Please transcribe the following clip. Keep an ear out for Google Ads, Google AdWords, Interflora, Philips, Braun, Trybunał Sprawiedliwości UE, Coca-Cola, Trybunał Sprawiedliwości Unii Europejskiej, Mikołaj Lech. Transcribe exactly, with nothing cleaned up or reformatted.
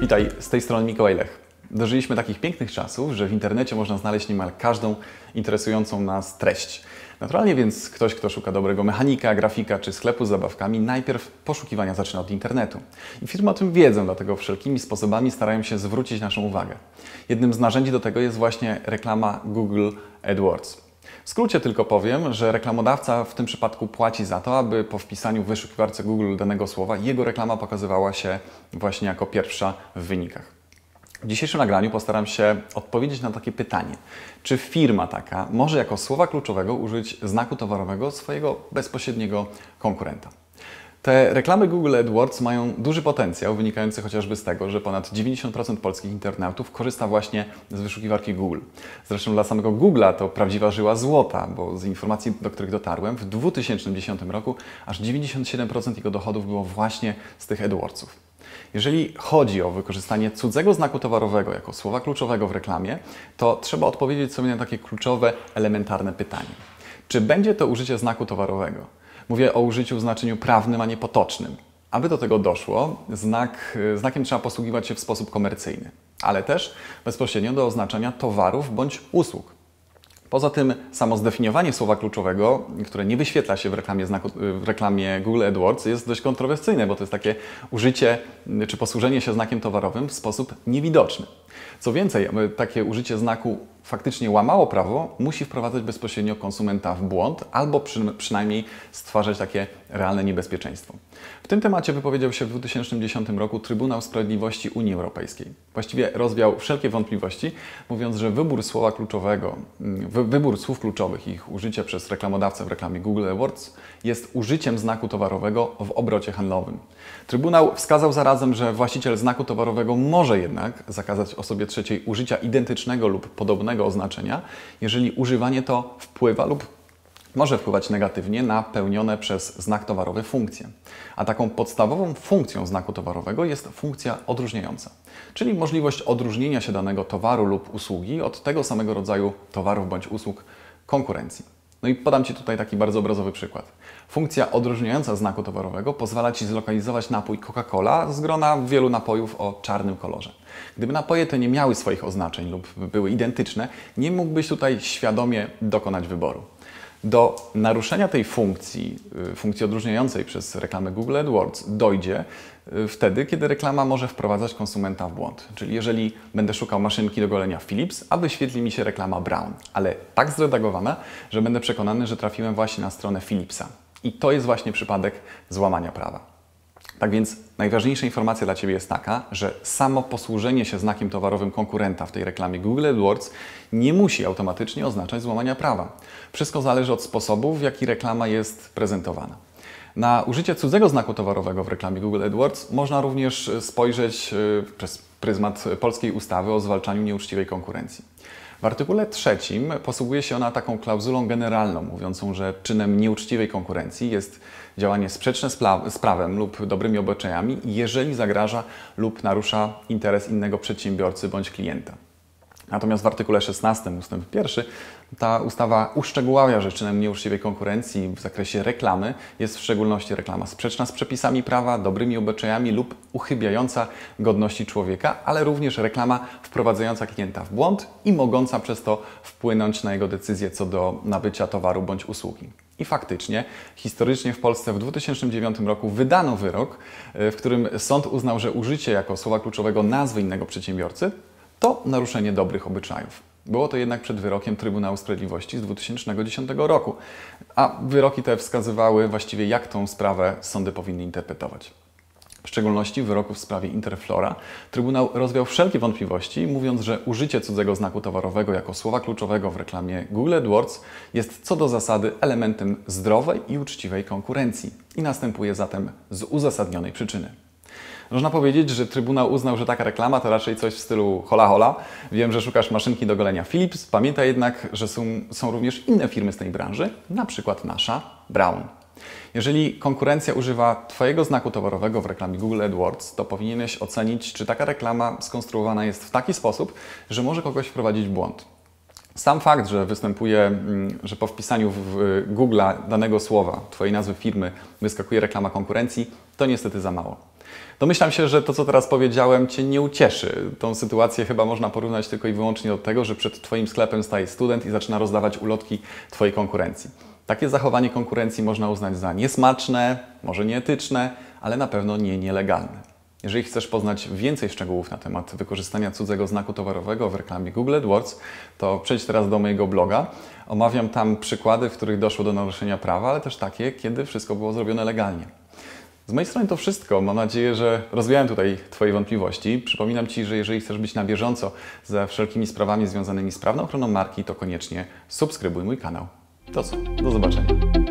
Witaj, z tej strony Mikołaj Lech. Dożyliśmy takich pięknych czasów, że w internecie można znaleźć niemal każdą interesującą nas treść. Naturalnie więc ktoś, kto szuka dobrego mechanika, grafika czy sklepu z zabawkami, najpierw poszukiwania zaczyna od internetu. I firmy o tym wiedzą, dlatego wszelkimi sposobami starają się zwrócić naszą uwagę. Jednym z narzędzi do tego jest właśnie reklama Google AdWords. W skrócie tylko powiem, że reklamodawca w tym przypadku płaci za to, aby po wpisaniu w wyszukiwarce Google danego słowa jego reklama pokazywała się właśnie jako pierwsza w wynikach. W dzisiejszym nagraniu postaram się odpowiedzieć na takie pytanie. Czy firma taka może jako słowa kluczowego użyć znaku towarowego swojego bezpośredniego konkurenta? Te reklamy Google AdWords mają duży potencjał, wynikający chociażby z tego, że ponad dziewięćdziesiąt procent polskich internautów korzysta właśnie z wyszukiwarki Google. Zresztą dla samego Google'a to prawdziwa żyła złota, bo z informacji, do których dotarłem, w dwa tysiące dziesiątym roku aż dziewięćdziesiąt siedem procent jego dochodów było właśnie z tych AdWordsów. Jeżeli chodzi o wykorzystanie cudzego znaku towarowego jako słowa kluczowego w reklamie, to trzeba odpowiedzieć sobie na takie kluczowe, elementarne pytanie. Czy będzie to użycie znaku towarowego? Mówię o użyciu w znaczeniu prawnym, a nie potocznym. Aby do tego doszło, znak, znakiem trzeba posługiwać się w sposób komercyjny, ale też bezpośrednio do oznaczania towarów bądź usług. Poza tym samo zdefiniowanie słowa kluczowego, które nie wyświetla się w reklamie, znaku, w reklamie Google AdWords, jest dość kontrowersyjne, bo to jest takie użycie czy posłużenie się znakiem towarowym w sposób niewidoczny. Co więcej, aby takie użycie znaku faktycznie łamało prawo, musi wprowadzać bezpośrednio konsumenta w błąd albo przy, przynajmniej stwarzać takie realne niebezpieczeństwo. W tym temacie wypowiedział się w dwa tysiące dziesiątym roku Trybunał Sprawiedliwości Unii Europejskiej. Właściwie rozwiał wszelkie wątpliwości, mówiąc, że wybór słowa kluczowego, wy, wybór słów kluczowych i ich użycie przez reklamodawcę w reklamie Google AdWords jest użyciem znaku towarowego w obrocie handlowym. Trybunał wskazał zarazem, że właściciel znaku towarowego może jednak zakazać osobie trzeciej użycia identycznego lub podobnego oznaczenia, jeżeli używanie to wpływa lub może wpływać negatywnie na pełnione przez znak towarowy funkcje. A taką podstawową funkcją znaku towarowego jest funkcja odróżniająca, czyli możliwość odróżnienia się danego towaru lub usługi od tego samego rodzaju towarów bądź usług konkurencji. No i podam Ci tutaj taki bardzo obrazowy przykład. Funkcja odróżniająca znaku towarowego pozwala Ci zlokalizować napój Coca-Cola z grona wielu napojów o czarnym kolorze. Gdyby napoje te nie miały swoich oznaczeń lub były identyczne, nie mógłbyś tutaj świadomie dokonać wyboru. Do naruszenia tej funkcji, funkcji odróżniającej przez reklamę Google AdWords dojdzie wtedy, kiedy reklama może wprowadzać konsumenta w błąd. Czyli jeżeli będę szukał maszynki do golenia Philips, a wyświetli mi się reklama Braun, ale tak zredagowana, że będę przekonany, że trafiłem właśnie na stronę Philipsa. I to jest właśnie przypadek złamania prawa. Tak więc najważniejsza informacja dla Ciebie jest taka, że samo posłużenie się znakiem towarowym konkurenta w tej reklamie Google AdWords nie musi automatycznie oznaczać złamania prawa. Wszystko zależy od sposobu, w jaki reklama jest prezentowana. Na użycie cudzego znaku towarowego w reklamie Google AdWords można również spojrzeć przez pryzmat polskiej ustawy o zwalczaniu nieuczciwej konkurencji. W artykule trzecim posługuje się ona taką klauzulą generalną, mówiącą, że czynem nieuczciwej konkurencji jest działanie sprzeczne z, z prawem lub dobrymi obyczajami, jeżeli zagraża lub narusza interes innego przedsiębiorcy bądź klienta. Natomiast w artykule szesnastym ustęp pierwszy ta ustawa uszczegóławia, że czynem nieuczciwej konkurencji w zakresie reklamy jest w szczególności reklama sprzeczna z przepisami prawa, dobrymi obyczajami lub uchybiająca godności człowieka, ale również reklama wprowadzająca klienta w błąd i mogąca przez to wpłynąć na jego decyzję co do nabycia towaru bądź usługi. I faktycznie, historycznie w Polsce w dwa tysiące dziewiątym roku wydano wyrok, w którym sąd uznał, że użycie jako słowa kluczowego nazwy innego przedsiębiorcy to naruszenie dobrych obyczajów. Było to jednak przed wyrokiem Trybunału Sprawiedliwości z dwa tysiące dziesiątego roku, a wyroki te wskazywały właściwie, jak tą sprawę sądy powinny interpretować. W szczególności w wyroku w sprawie Interflora Trybunał rozwiał wszelkie wątpliwości, mówiąc, że użycie cudzego znaku towarowego jako słowa kluczowego w reklamie Google AdWords jest co do zasady elementem zdrowej i uczciwej konkurencji i następuje zatem z uzasadnionej przyczyny. Można powiedzieć, że Trybunał uznał, że taka reklama to raczej coś w stylu hola hola, wiem, że szukasz maszynki do golenia Philips, pamiętaj jednak, że są, są również inne firmy z tej branży, na przykład nasza Braun. Jeżeli konkurencja używa Twojego znaku towarowego w reklamie Google AdWords, to powinieneś ocenić, czy taka reklama skonstruowana jest w taki sposób, że może kogoś wprowadzić w błąd. Sam fakt, że występuje, że po wpisaniu w Google danego słowa, Twojej nazwy firmy, wyskakuje reklama konkurencji, to niestety za mało. Domyślam się, że to, co teraz powiedziałem, Cię nie ucieszy. Tą sytuację chyba można porównać tylko i wyłącznie do tego, że przed Twoim sklepem staje student i zaczyna rozdawać ulotki Twojej konkurencji. Takie zachowanie konkurencji można uznać za niesmaczne, może nieetyczne, ale na pewno nie nielegalne. Jeżeli chcesz poznać więcej szczegółów na temat wykorzystania cudzego znaku towarowego w reklamie Google AdWords, to przejdź teraz do mojego bloga. Omawiam tam przykłady, w których doszło do naruszenia prawa, ale też takie, kiedy wszystko było zrobione legalnie. Z mojej strony to wszystko. Mam nadzieję, że rozwiałem tutaj Twoje wątpliwości. Przypominam Ci, że jeżeli chcesz być na bieżąco ze wszelkimi sprawami związanymi z prawną ochroną marki, to koniecznie subskrybuj mój kanał. To co? Do zobaczenia.